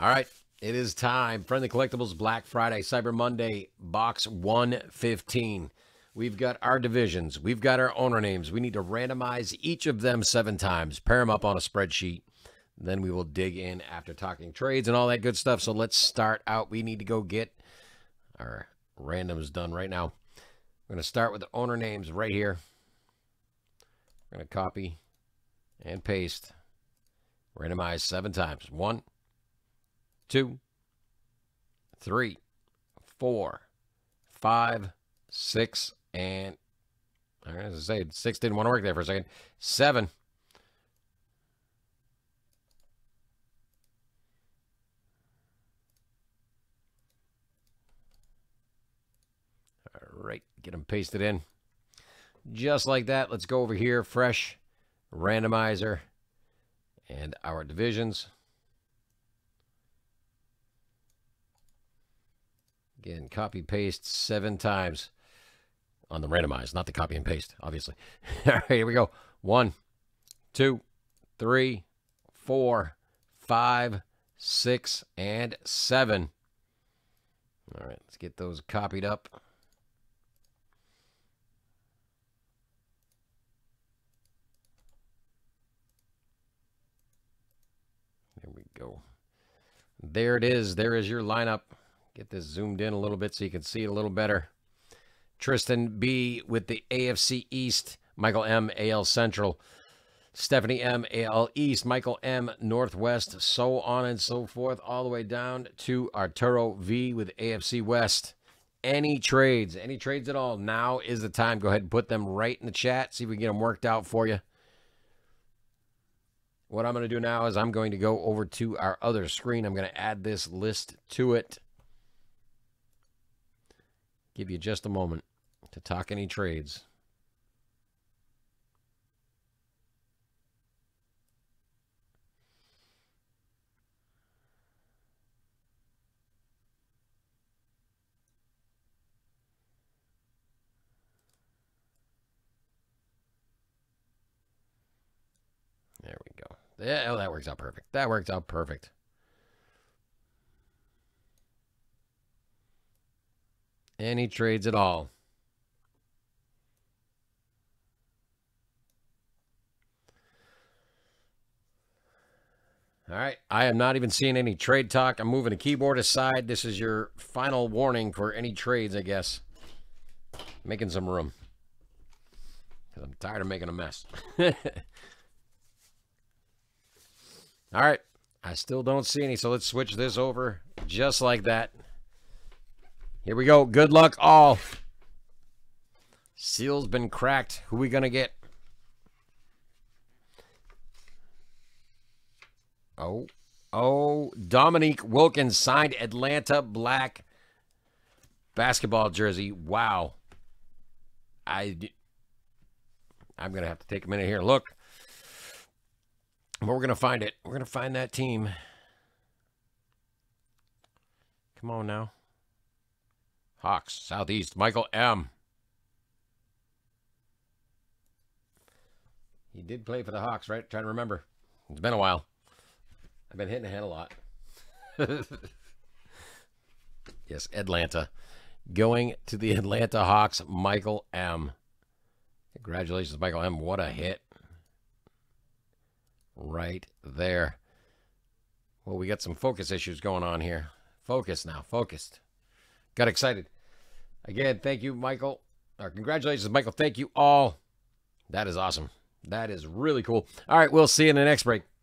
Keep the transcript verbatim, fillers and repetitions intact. All right, it is time. Friendly Collectibles, Black Friday, Cyber Monday, box one fifteen. We've got our divisions. We've got our owner names. We need to randomize each of them seven times, pair them up on a spreadsheet. Then we will dig in after talking trades and all that good stuff. So let's start out. We need to go get our randoms done right now. We're going to start with the owner names right here. We're going to copy and paste. Randomize seven times. One. Two, three, four, five, six, and as I say, six didn't want to work there for a second. Seven. All right, get them pasted in. Just like that, let's go over here, fresh, randomizer, and our divisions. Again, copy, paste seven times on the randomize, not the copy and paste, obviously. All right, here we go. One, two, three, four, five, six, and seven. All right, let's get those copied up. There we go. There it is. There is your lineup. Get this zoomed in a little bit so you can see it a little better. Tristan B. with the A F C East. Michael M. A L Central. Stephanie M. A L East. Michael M. Northwest. So on and so forth. All the way down to Arturo V. with A F C West. Any trades, any trades at all, now is the time. Go ahead and put them right in the chat. See if we can get them worked out for you. What I'm going to do now is I'm going to go over to our other screen. I'm going to add this list to it. Give you just a moment to talk any trades. There we go. Yeah, oh, that works out perfect. That works out perfect. Any trades at all. All right. I am not even seeing any trade talk. I'm moving the keyboard aside. This is your final warning for any trades, I guess. Making some room. Because I'm tired of making a mess. All right. I still don't see any, so let's switch this over just like that. Here we go. Good luck all. Seal's been cracked. Who we going to get? Oh, oh, Dominique Wilkins, signed Atlanta black basketball jersey. Wow. I, I'm going to have to take a minute here. Look, but we're going to find it. We're going to find that team. Come on now. Hawks, Southeast, Michael M. He did play for the Hawks, right? Trying to remember. It's been a while. I've been hitting the head a lot. Yes, Atlanta. Going to the Atlanta Hawks, Michael M. Congratulations, Michael M. What a hit. Right there. Well, we got some focus issues going on here. Focus now, focused. Got excited. Again, thank you, Michael. Or congratulations, Michael. Thank you all. That is awesome. That is really cool. All right, we'll see you in the next break.